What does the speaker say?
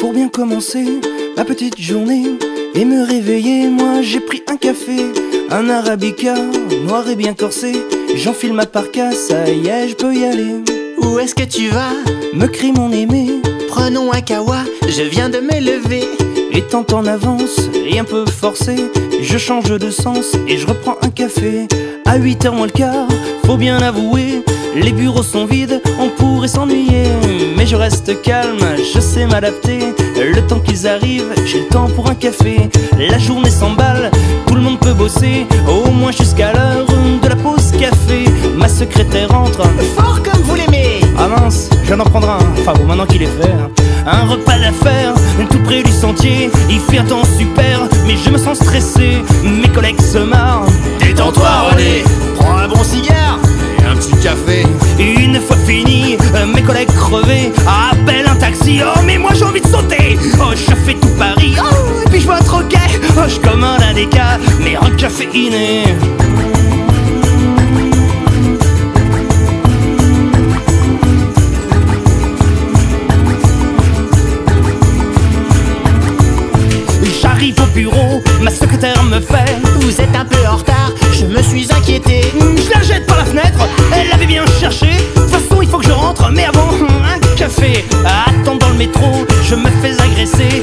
pour bien commencer ma petite journée et me réveiller. Moi j'ai pris un café, un arabica noir et bien corsé. J'enfile ma parka, ça y est, je peux y aller. Où est-ce que tu vas? Me crie mon aimé. Prenons un kawa, je viens de me lever. Étant en avance et un peu forcé, je change de sens et je reprends un café. À 8h moins le quart, faut bien avouer, les bureaux sont vides, on pourrait s'ennuyer. Mais je reste calme, je sais m'adapter. Le temps qu'ils arrivent, j'ai le temps pour un café. La journée s'emballe, tout le monde peut bosser, au moins jusqu'à l'heure de la pause café. Ma secrétaire entre, fort comme vous l'aimez. Ah mince, je viens d'en prendre un, enfin bon maintenant qu'il est fait. Un repas d'affaires, tout près du sentier. Il fait un temps super, mais je me sens stressé. Mes collègues se marrent. Détends-toi René, prends un bon cigare et un petit café. Une fois fini, mes collègues crevés appellent un taxi. Oh mais moi j'ai envie de sauter. Oh je fais tout Paris, oh, et puis je vois un troquet. Oh je commande un déca, mais un caféiné. J'arrive au bureau, ma secrétaire me fait: vous êtes un peu en retard, je me suis inquiété. Je la jette par la fenêtre, elle l'avait bien cherché. De toute façon il faut que je rentre, mais avant un café. Attends dans le métro, je me fais agresser.